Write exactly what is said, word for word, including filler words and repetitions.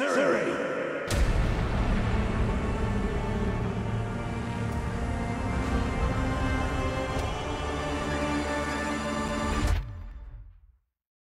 Sir. Sir.